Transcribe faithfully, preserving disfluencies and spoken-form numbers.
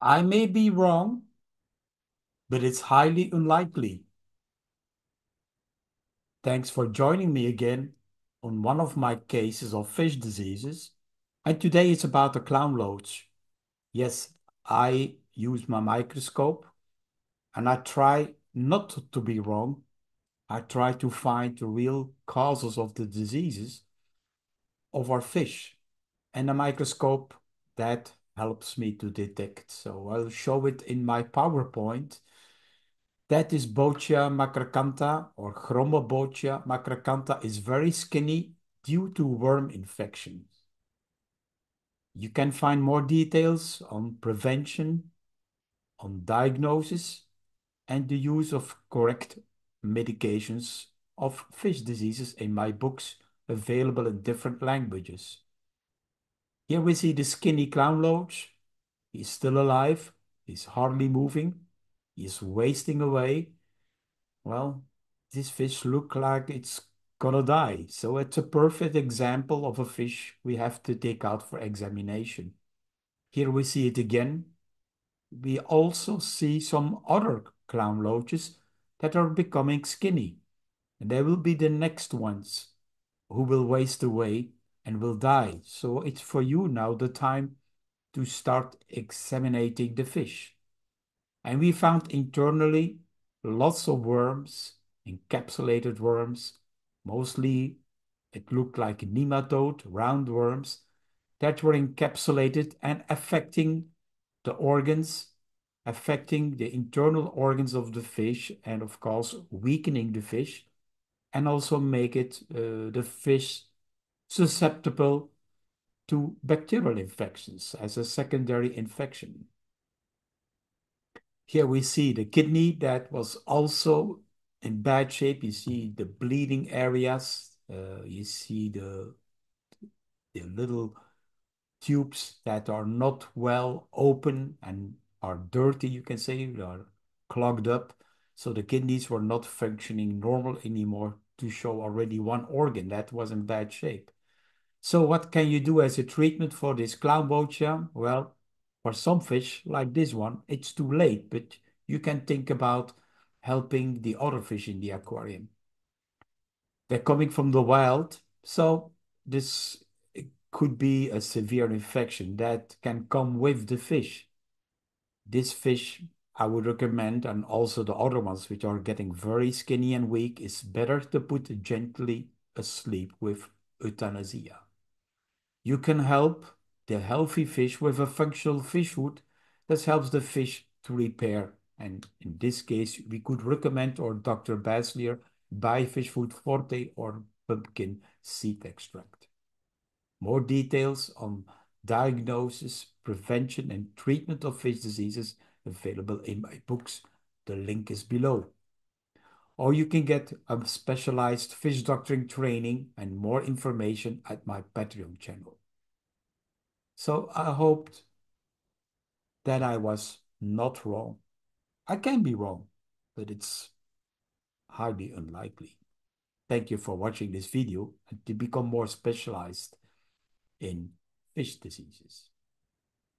I may be wrong, but it's highly unlikely. Thanks for joining me again on one of my cases of fish diseases. And today it's about the clown roach. Yes, I use my microscope and I try not to be wrong. I try to find the real causes of the diseases of our fish. And a microscope that helps me to detect. So I'll show it in my PowerPoint. That is Botia macracantha, or Chromobotia macracantha, is very skinny due to worm infection. You can find more details on prevention, on diagnosis, and the use of correct medications of fish diseases in my books available in different languages. Here we see the skinny clown roach. He's still alive. He's hardly moving. He's wasting away. Well, this fish looks like it's gonna die. So it's a perfect example of a fish we have to take out for examination. Here we see it again. We also see some other clown roaches that are becoming skinny. And they will be the next ones who will waste away and will die. So it's for you now the time to start examining the fish. And we found internally lots of worms, encapsulated worms, mostly it looked like nematode, roundworms, that were encapsulated and affecting the organs, affecting the internal organs of the fish, and of course weakening the fish, and also make it uh, the fish susceptible to bacterial infections as a secondary infection. Here we see the kidney that was also in bad shape. You see the bleeding areas. Uh, you see the, the little tubes that are not well open and are dirty, you can say, they are clogged up. So the kidneys were not functioning normal anymore to show already one organ that was in bad shape. So what can you do as a treatment for this clown botia? Well, for some fish like this one, it's too late, but you can think about helping the other fish in the aquarium. They're coming from the wild, so this could be a severe infection that can come with the fish. This fish, I would recommend, and also the other ones which are getting very skinny and weak, is better to put gently asleep with euthanasia. You can help the healthy fish with a functional fish food that helps the fish to repair. And in this case, we could recommend our Doctor Bassleer Biofish Food Forte or pumpkin seed extract. More details on diagnosis, prevention, and treatment of fish diseases available in my books. The link is below. Or you can get a specialized fish doctoring training and more information at my Patreon channel. So I hoped that I was not wrong. I can be wrong, but it's highly unlikely. Thank you for watching this video and to become more specialized in fish diseases.